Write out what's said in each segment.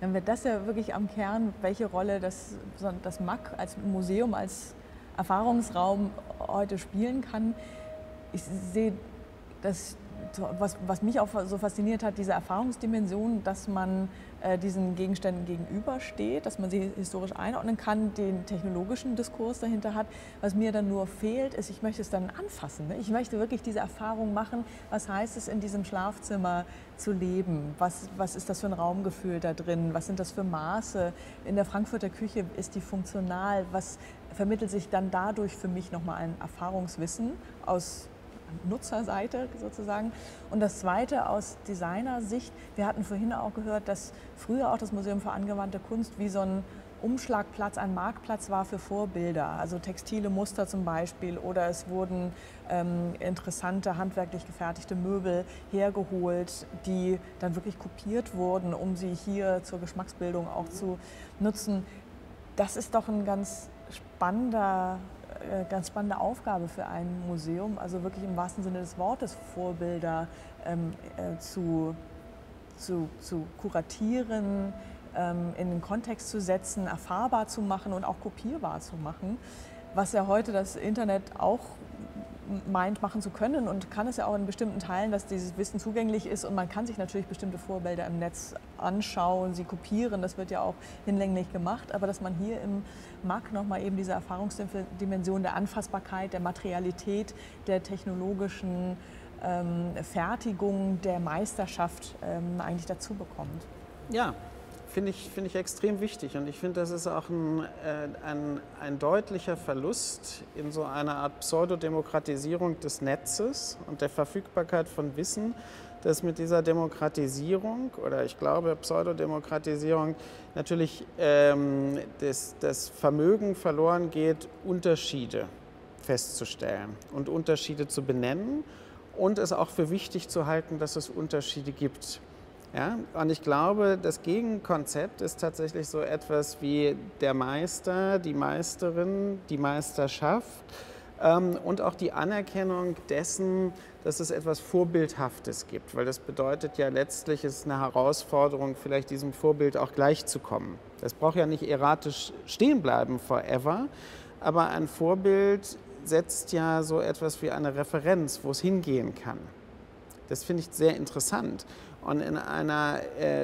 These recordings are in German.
dann wird das ja wirklich am Kern, welche Rolle das MAK als Museum, als Erfahrungsraum heute spielen kann. Ich sehe, dass, was mich auch so fasziniert hat, diese Erfahrungsdimension, dass man diesen Gegenständen gegenübersteht, dass man sie historisch einordnen kann, den technologischen Diskurs dahinter hat. Was mir dann nur fehlt, ist, ich möchte es dann anfassen. Ne? Ich möchte wirklich diese Erfahrung machen, was heißt es, in diesem Schlafzimmer zu leben? Was ist das für ein Raumgefühl da drin? Was sind das für Maße? In der Frankfurter Küche ist die funktional. Was vermittelt sich dann dadurch für mich nochmal ein Erfahrungswissen aus Nutzerseite sozusagen? Und das Zweite aus Designersicht, wir hatten vorhin auch gehört, dass früher auch das Museum für angewandte Kunst wie so ein Umschlagplatz, ein Marktplatz war für Vorbilder, also textile Muster zum Beispiel, oder es wurden interessante handwerklich gefertigte Möbel hergeholt, die dann wirklich kopiert wurden, um sie hier zur Geschmacksbildung auch zu nutzen. Das ist doch ein ganz spannende Aufgabe für ein Museum, also wirklich im wahrsten Sinne des Wortes Vorbilder zu kuratieren, in den Kontext zu setzen, erfahrbar zu machen und auch kopierbar zu machen, was ja heute das Internet auch meint, machen zu können und kann es ja auch in bestimmten Teilen, dass dieses Wissen zugänglich ist und man kann sich natürlich bestimmte Vorbilder im Netz anschauen, sie kopieren, das wird ja auch hinlänglich gemacht, aber dass man hier im MAK nochmal eben diese Erfahrungsdimension der Anfassbarkeit, der Materialität, der technologischen Fertigung, der Meisterschaft eigentlich dazu bekommt. Ja, finde ich extrem wichtig und ich finde, das ist auch ein deutlicher Verlust in so einer Art Pseudodemokratisierung des Netzes und der Verfügbarkeit von Wissen, dass mit dieser Demokratisierung oder ich glaube Pseudodemokratisierung natürlich das Vermögen verloren geht, Unterschiede festzustellen und Unterschiede zu benennen und es auch für wichtig zu halten, dass es Unterschiede gibt. Ja, und ich glaube, das Gegenkonzept ist tatsächlich so etwas wie der Meister, die Meisterin, die Meisterschaft und auch die Anerkennung dessen, dass es etwas Vorbildhaftes gibt, weil das bedeutet ja letztlich, es ist eine Herausforderung, vielleicht diesem Vorbild auch gleichzukommen. Das braucht ja nicht erratisch stehen bleiben forever, aber ein Vorbild setzt ja so etwas wie eine Referenz, wo es hingehen kann. Das finde ich sehr interessant. Und in einer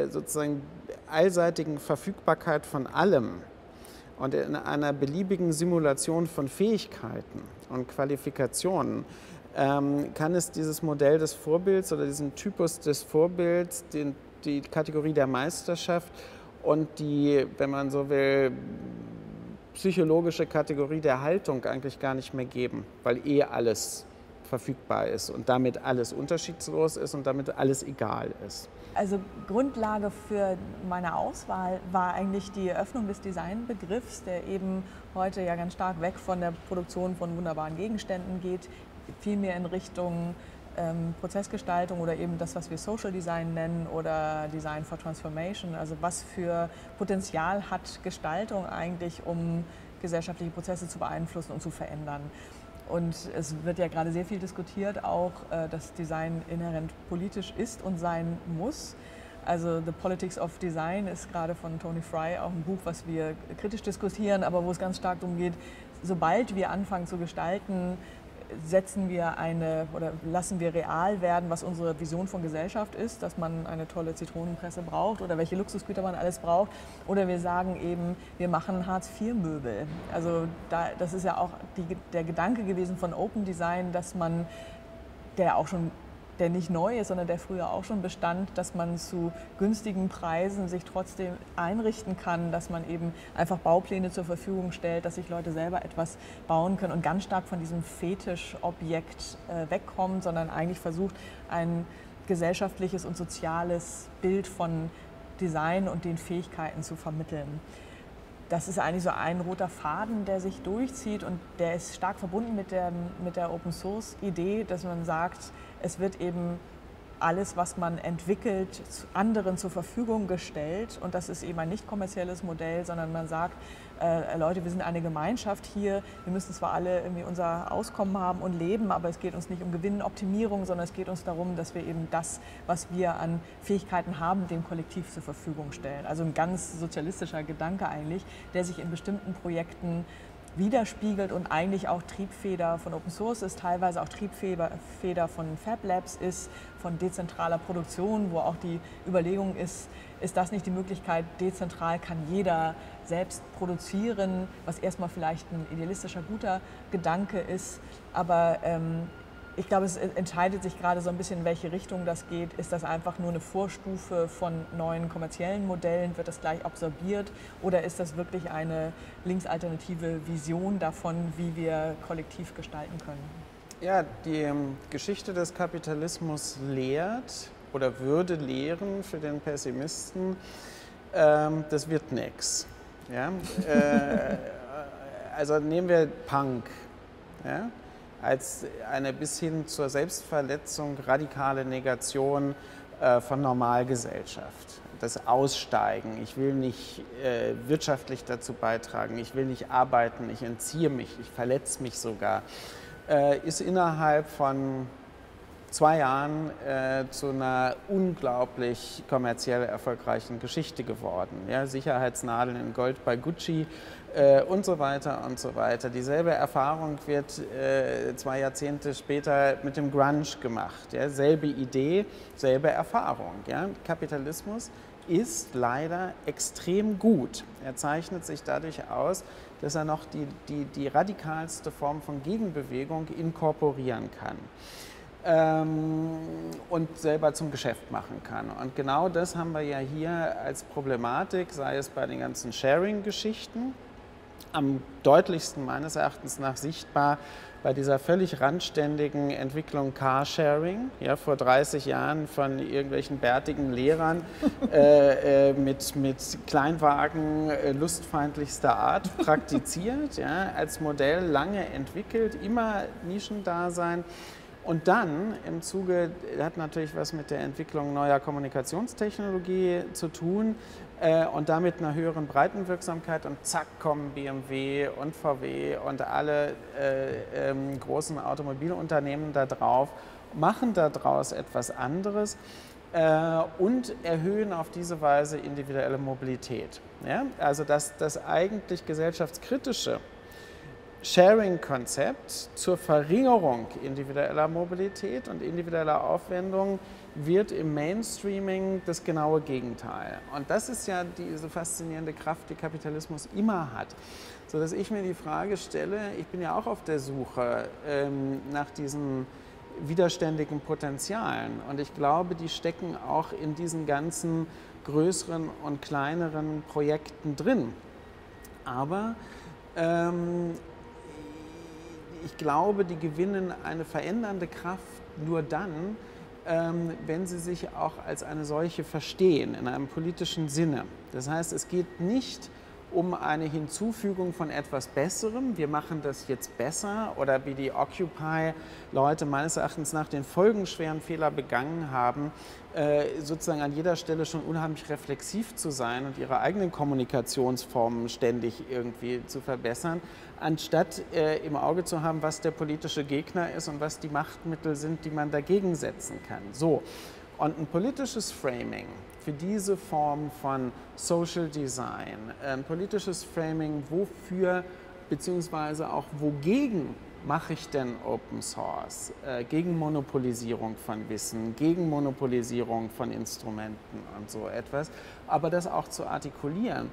sozusagen allseitigen Verfügbarkeit von allem und in einer beliebigen Simulation von Fähigkeiten und Qualifikationen kann es dieses Modell des Vorbilds oder diesen Typus des Vorbilds, die Kategorie der Meisterschaft und die, wenn man so will, psychologische Kategorie der Haltung eigentlich gar nicht mehr geben, weil alles verfügbar ist und damit alles unterschiedslos ist und damit alles egal ist. Also Grundlage für meine Auswahl war eigentlich die Eröffnung des Designbegriffs, der eben heute ja ganz stark weg von der Produktion von wunderbaren Gegenständen geht, vielmehr in Richtung Prozessgestaltung oder eben das, was wir Social Design nennen oder Design for Transformation, also was für Potenzial hat Gestaltung eigentlich, um gesellschaftliche Prozesse zu beeinflussen und zu verändern. Und es wird ja gerade sehr viel diskutiert, auch dass Design inhärent politisch ist und sein muss. Also The Politics of Design ist gerade von Tony Fry auch ein Buch, was wir kritisch diskutieren, aber wo es ganz stark darum geht, sobald wir anfangen zu gestalten, setzen wir oder lassen wir real werden, was unsere Vision von Gesellschaft ist, dass man eine tolle Zitronenpresse braucht oder welche Luxusgüter man alles braucht. Oder wir sagen eben, wir machen Hartz-IV-Möbel. Also das ist ja auch der Gedanke gewesen von Open Design, dass man, der nicht neu ist, sondern der früher auch schon bestand, dass man zu günstigen Preisen sich trotzdem einrichten kann, dass man eben einfach Baupläne zur Verfügung stellt, dass sich Leute selber etwas bauen können und ganz stark von diesem Fetischobjekt wegkommt, sondern eigentlich versucht, ein gesellschaftliches und soziales Bild von Design und den Fähigkeiten zu vermitteln. Das ist eigentlich so ein roter Faden, der sich durchzieht und der ist stark verbunden mit der Open-Source-Idee, dass man sagt, es wird eben alles, was man entwickelt, anderen zur Verfügung gestellt. Und das ist eben ein nicht kommerzielles Modell, sondern man sagt, Leute, wir sind eine Gemeinschaft hier, wir müssen zwar alle irgendwie unser Auskommen haben und leben, aber es geht uns nicht um Gewinnoptimierung, sondern es geht uns darum, dass wir eben das, was wir an Fähigkeiten haben, dem Kollektiv zur Verfügung stellen. Also ein ganz sozialistischer Gedanke eigentlich, der sich in bestimmten Projekten widerspiegelt und eigentlich auch Triebfeder von Open Source ist, teilweise auch Triebfeder von Fab Labs ist, von dezentraler Produktion, wo auch die Überlegung ist, ist das nicht die Möglichkeit, dezentral kann jeder selbst produzieren, was erstmal vielleicht ein idealistischer, guter Gedanke ist, aber ich glaube, es entscheidet sich gerade so ein bisschen, in welche Richtung das geht. Ist das einfach nur eine Vorstufe von neuen kommerziellen Modellen? Wird das gleich absorbiert? Oder ist das wirklich eine linksalternative Vision davon, wie wir kollektiv gestalten können? Ja, die Geschichte des Kapitalismus lehrt oder würde lehren für den Pessimisten, das wird nichts. Ja? Also nehmen wir Punk. Ja? Als eine bis hin zur Selbstverletzung, radikale Negation von Normalgesellschaft. Das Aussteigen, ich will nicht wirtschaftlich dazu beitragen, ich will nicht arbeiten, ich entziehe mich, ich verletze mich sogar, ist innerhalb von 2 Jahren zu einer unglaublich kommerziell erfolgreichen Geschichte geworden. Ja, Sicherheitsnadeln in Gold bei Gucci und so weiter und so weiter. Dieselbe Erfahrung wird 2 Jahrzehnte später mit dem Grunge gemacht. Ja, selbe Idee, selbe Erfahrung. Ja. Kapitalismus ist leider extrem gut. Er zeichnet sich dadurch aus, dass er noch die radikalste Form von Gegenbewegung inkorporieren kann und selber zum Geschäft machen kann. Und genau das haben wir ja hier als Problematik, sei es bei den ganzen Sharing-Geschichten, am deutlichsten meines Erachtens nach sichtbar bei dieser völlig randständigen Entwicklung Carsharing, ja, vor 30 Jahren von irgendwelchen bärtigen Lehrern mit Kleinwagen lustfeindlichster Art praktiziert, ja, als Modell lange entwickelt, immer Nischendasein. Und dann im Zuge, hat natürlich was mit der Entwicklung neuer Kommunikationstechnologie zu tun und damit einer höheren Breitenwirksamkeit und zack kommen BMW und VW und alle großen Automobilunternehmen da drauf, machen daraus etwas anderes und erhöhen auf diese Weise individuelle Mobilität. Ja? Also dass das eigentlich gesellschaftskritische Sharing-Konzept zur Verringerung individueller Mobilität und individueller Aufwendung wird im Mainstreaming das genaue Gegenteil. Und das ist ja diese faszinierende Kraft, die Kapitalismus immer hat. Sodass ich mir die Frage stelle, ich bin ja auch auf der Suche nach diesen widerständigen Potenzialen. Und ich glaube, die stecken auch in diesen ganzen größeren und kleineren Projekten drin. Aber ich glaube, die gewinnen eine verändernde Kraft nur dann, wenn sie sich auch als eine solche verstehen, in einem politischen Sinne. Das heißt, es geht nicht um eine Hinzufügung von etwas Besserem, wir machen das jetzt besser, oder wie die Occupy-Leute meines Erachtens nach den folgenschweren Fehler begangen haben, sozusagen an jeder Stelle schon unheimlich reflexiv zu sein und ihre eigenen Kommunikationsformen ständig irgendwie zu verbessern, anstatt im Auge zu haben, was der politische Gegner ist und was die Machtmittel sind, die man dagegen setzen kann. So. Und ein politisches Framing für diese Form von Social Design, ein politisches Framing, wofür bzw. auch wogegen mache ich denn Open Source? Gegen Monopolisierung von Wissen, gegen Monopolisierung von Instrumenten und so etwas, aber das auch zu artikulieren.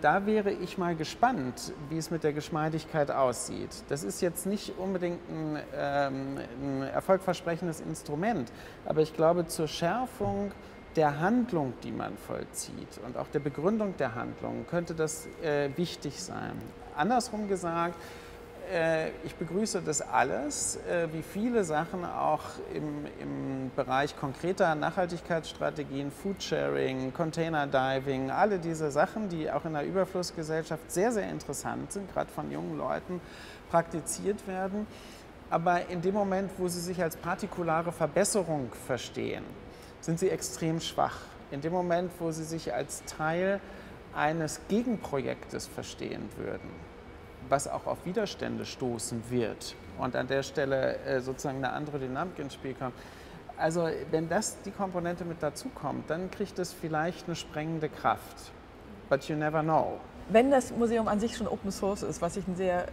Da wäre ich mal gespannt, wie es mit der Geschmeidigkeit aussieht. Das ist jetzt nicht unbedingt ein erfolgversprechendes Instrument, aber ich glaube, zur Schärfung der Handlung, die man vollzieht und auch der Begründung der Handlung, könnte das wichtig sein. Andersrum gesagt, ich begrüße das alles, wie viele Sachen auch im Bereich konkreter Nachhaltigkeitsstrategien, Foodsharing, Containerdiving, alle diese Sachen, die auch in der Überflussgesellschaft sehr, sehr interessant sind, gerade von jungen Leuten praktiziert werden. aber in dem Moment, wo sie sich als partikulare Verbesserung verstehen, sind sie extrem schwach. In dem Moment, wo sie sich als Teil eines Gegenprojektes verstehen würden, was auch auf Widerstände stoßen wird und an der Stelle sozusagen eine andere Dynamik ins Spiel kommt. Also wenn das die Komponente mit dazu kommt, dann kriegt es vielleicht eine sprengende Kraft. But you never know. Wenn das Museum an sich schon Open Source ist, was ich einen sehr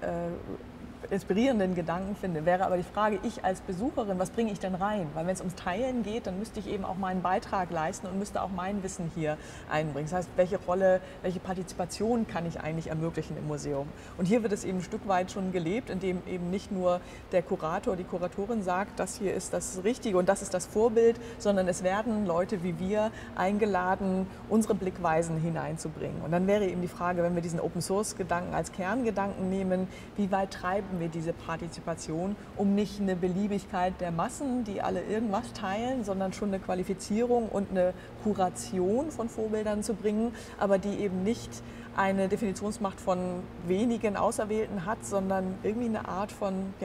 inspirierenden Gedanken finde, wäre aber die Frage, ich als Besucherin, was bringe ich denn rein? Weil wenn es ums Teilen geht, dann müsste ich eben auch meinen Beitrag leisten und müsste auch mein Wissen hier einbringen. Das heißt, welche Rolle, welche Partizipation kann ich eigentlich ermöglichen im Museum? Und hier wird es eben ein Stück weit schon gelebt, indem eben nicht nur der Kurator, die Kuratorin sagt, das hier ist das Richtige und das ist das Vorbild, sondern es werden Leute wie wir eingeladen, unsere Blickweisen hineinzubringen. Und dann wäre eben die Frage, wenn wir diesen Open-Source-Gedanken als Kerngedanken nehmen, wie weit treiben wir diese Partizipation, um nicht eine Beliebigkeit der Massen, die alle irgendwas teilen, sondern schon eine Qualifizierung und eine Kuration von Vorbildern zu bringen, aber die eben nicht eine Definitionsmacht von wenigen Auserwählten hat, sondern irgendwie eine Art von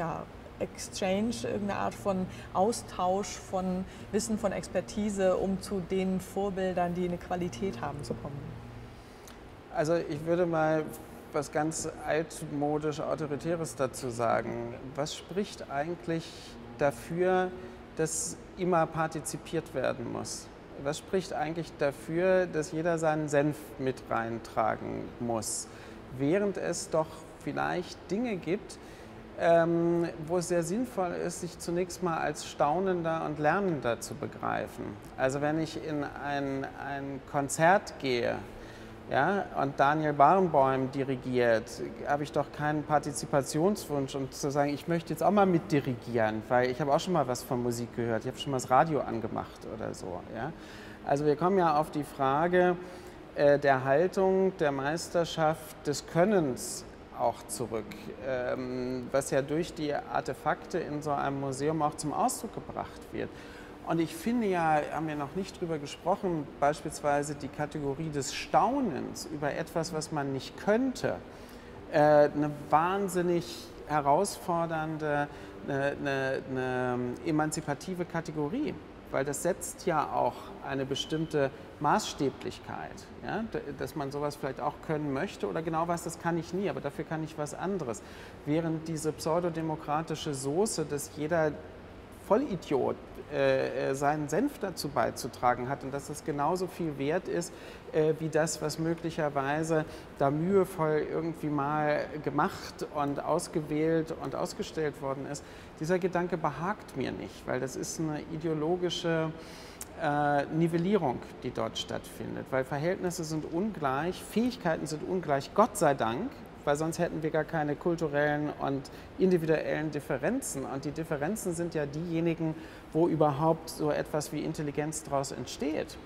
Exchange, irgendeine Art von Austausch von Wissen, von Expertise, um zu den Vorbildern, die eine Qualität haben, zu kommen. Also ich würde mal was ganz altmodisch Autoritäres dazu sagen. Was spricht eigentlich dafür, dass immer partizipiert werden muss? Was spricht eigentlich dafür, dass jeder seinen Senf mit reintragen muss? Während es doch vielleicht Dinge gibt, wo es sehr sinnvoll ist, sich zunächst mal als Staunender und Lernender zu begreifen. Also wenn ich in ein Konzert gehe, ja, und Daniel Barenboim dirigiert, habe ich doch keinen Partizipationswunsch, um zu sagen, ich möchte jetzt auch mal mitdirigieren, weil ich habe auch schon mal was von Musik gehört, ich habe schon mal das Radio angemacht oder so. Ja. Also wir kommen ja auf die Frage der Haltung, der Meisterschaft, des Könnens auch zurück, was ja durch die Artefakte in so einem Museum auch zum Ausdruck gebracht wird. Und ich finde ja, haben wir noch nicht drüber gesprochen, beispielsweise die Kategorie des Staunens über etwas, was man nicht könnte, eine wahnsinnig herausfordernde, eine emanzipative Kategorie, weil das setzt ja auch eine bestimmte Maßstäblichkeit, ja? Dass man sowas vielleicht auch können möchte oder genau was, das kann ich nie, aber dafür kann ich was anderes. Während diese pseudodemokratische Soße, dass jeder Vollidiot seinen Senf dazu beizutragen hat und dass das genauso viel wert ist wie das, was möglicherweise da mühevoll irgendwie mal gemacht und ausgewählt und ausgestellt worden ist. Dieser Gedanke behagt mir nicht, weil das ist eine ideologische Nivellierung, die dort stattfindet, weil Verhältnisse sind ungleich, Fähigkeiten sind ungleich, Gott sei Dank, weil sonst hätten wir gar keine kulturellen und individuellen Differenzen. Und die Differenzen sind ja diejenigen, wo überhaupt so etwas wie Intelligenz daraus entsteht.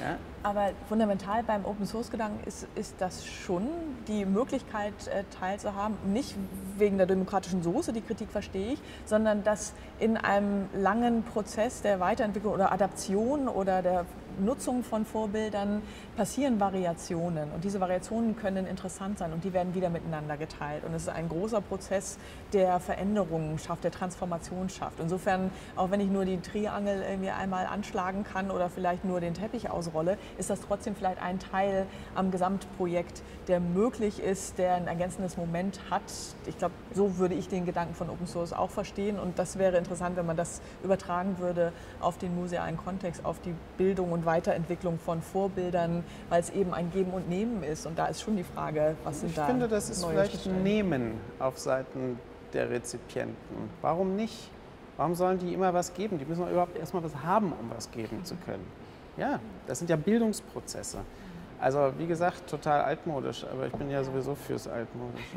Ja? Aber fundamental beim Open-Source-Gedanken ist das schon, die Möglichkeit teilzuhaben, nicht wegen der demokratischen Soße, die Kritik verstehe ich, sondern dass in einem langen Prozess der Weiterentwicklung oder Adaption oder der Nutzung von Vorbildern passieren Variationen und diese Variationen können interessant sein und die werden wieder miteinander geteilt und es ist ein großer Prozess, der Veränderungen schafft, der Transformation schafft. Insofern, auch wenn ich nur die Triangel irgendwie einmal anschlagen kann oder vielleicht nur den Teppich ausrolle, ist das trotzdem vielleicht ein Teil am Gesamtprojekt, der möglich ist, der ein ergänzendes Moment hat. Ich glaube, so würde ich den Gedanken von Open Source auch verstehen und das wäre interessant, wenn man das übertragen würde auf den musealen Kontext, auf die Bildung und Weiterentwicklung von Vorbildern, weil es eben ein Geben und Nehmen ist. Und da ist schon die Frage, was sind da neue Stellen? Ich finde, das ist vielleicht ein Nehmen auf Seiten der Rezipienten. Warum nicht? Warum sollen die immer was geben? Die müssen doch überhaupt erstmal was haben, um was geben zu können. Ja, das sind ja Bildungsprozesse. Also wie gesagt, total altmodisch, aber ich bin ja sowieso fürs Altmodische.